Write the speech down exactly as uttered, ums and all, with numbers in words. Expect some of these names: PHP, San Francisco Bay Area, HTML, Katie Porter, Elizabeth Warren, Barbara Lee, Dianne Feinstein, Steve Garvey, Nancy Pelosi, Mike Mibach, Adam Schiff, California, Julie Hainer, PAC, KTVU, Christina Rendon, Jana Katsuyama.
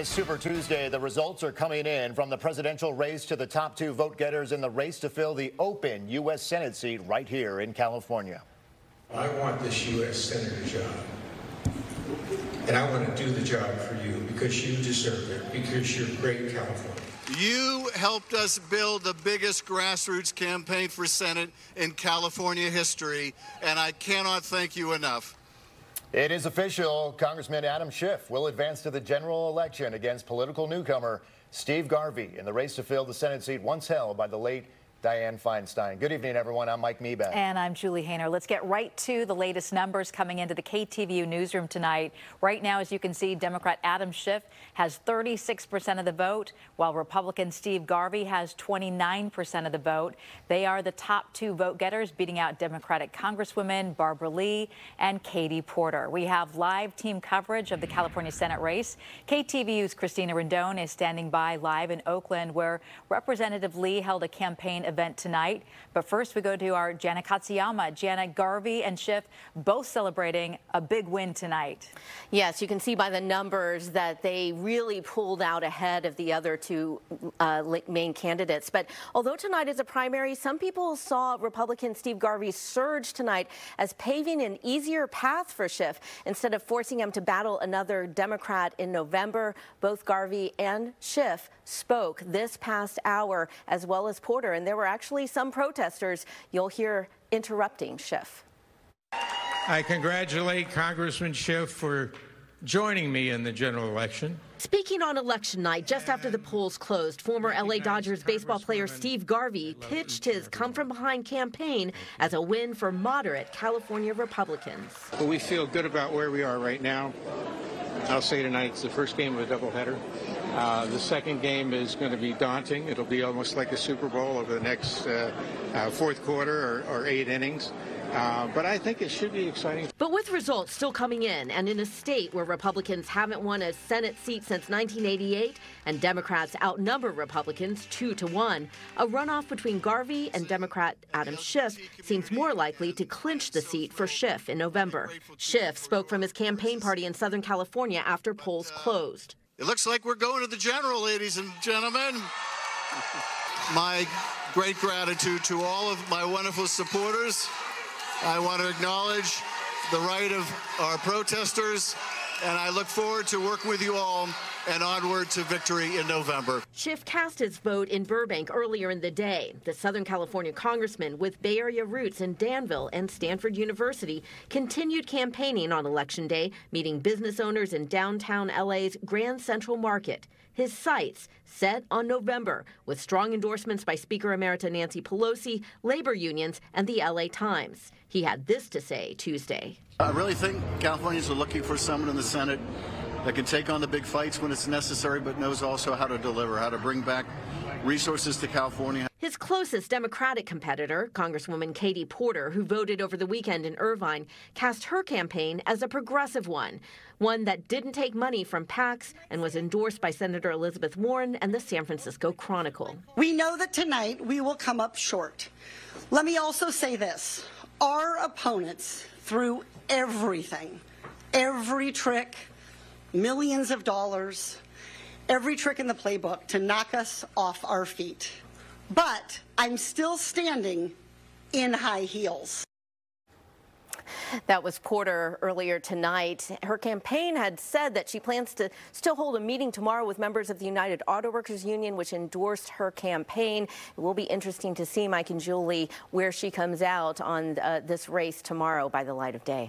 This Super Tuesday, the results are coming in from the presidential race to the top two vote getters in the race to fill the open U S Senate seat right here in California. I want this U S Senator job, and I want to do the job for you because you deserve it, because you're great California. You helped us build the biggest grassroots campaign for Senate in California history, and I cannot thank you enough. It is official. Congressman Adam Schiff will advance to the general election against political newcomer Steve Garvey in the race to fill the Senate seat once held by the late Dianne Feinstein. Good evening, everyone. I'm Mike Mibach. And I'm Julie Hainer. Let's get right to the latest numbers coming into the K T V U newsroom tonight. Right now, as you can see, Democrat Adam Schiff has thirty-six percent of the vote, while Republican Steve Garvey has twenty-nine percent of the vote. They are the top two vote-getters, beating out Democratic Congresswomen Barbara Lee and Katie Porter. We have live team coverage of the California Senate race. K T V U's Christina Rendon is standing by live in Oakland, where Representative Lee held a campaign event tonight. But first, we go to our Jana Katsuyama. Jana, Garvey and Schiff both celebrating a big win tonight. Yes, you can see by the numbers that they really really pulled out ahead of the other two uh, main candidates. But although tonight is a primary, some people saw Republican Steve Garvey surge tonight as paving an easier path for Schiff instead of forcing him to battle another Democrat in November. Both Garvey and Schiff spoke this past hour, as well as Porter, and there were actually some protesters you'll hear interrupting Schiff. I congratulate Congressman Schiff for joining me in the general election. Speaking on election night, just after the polls closed, former L A Dodgers baseball player Steve Garvey pitched his come-from-behind campaign as a win for moderate California Republicans. Well, we feel good about where we are right now. I'll say tonight's the first game of a doubleheader. Uh, the second game is going to be daunting. It'll be almost like a Super Bowl over the next uh, uh, fourth quarter or, or eight innings. Uh, but I think it should be exciting. But with results still coming in, and in a state where Republicans haven't won a Senate seat since nineteen eighty-eight, and Democrats outnumber Republicans two to one, a runoff between Garvey and Democrat Adam Schiff seems more likely to clinch the seat for Schiff in November. Schiff spoke from his campaign party in Southern California after polls closed. It looks like we're going to the general, ladies and gentlemen. My great gratitude to all of my wonderful supporters. I want to acknowledge the right of our protesters, and I look forward to working with you all and onward to victory in November. Schiff cast his vote in Burbank earlier in the day. The Southern California congressman with Bay Area roots in Danville and Stanford University continued campaigning on Election Day, meeting business owners in downtown L A's Grand Central Market. His sights set on November, with strong endorsements by Speaker Emerita Nancy Pelosi, labor unions, and the L A Times. He had this to say Tuesday. I really think Californians are looking for someone in the Senate that can take on the big fights when it's necessary, but knows also how to deliver, how to bring back resources to California. His closest Democratic competitor, Congresswoman Katie Porter, who voted over the weekend in Irvine, cast her campaign as a progressive one, one that didn't take money from PACs and was endorsed by Senator Elizabeth Warren and the San Francisco Chronicle. We know that tonight we will come up short. Let me also say this. Our opponents threw everything, every trick, millions of dollars, every trick in the playbook to knock us off our feet. But I'm still standing in high heels. That was Porter earlier tonight. Her campaign had said that she plans to still hold a meeting tomorrow with members of the United Auto Workers Union, which endorsed her campaign. It will be interesting to see, Mike and Julie, where she comes out on uh, this race tomorrow by the light of day.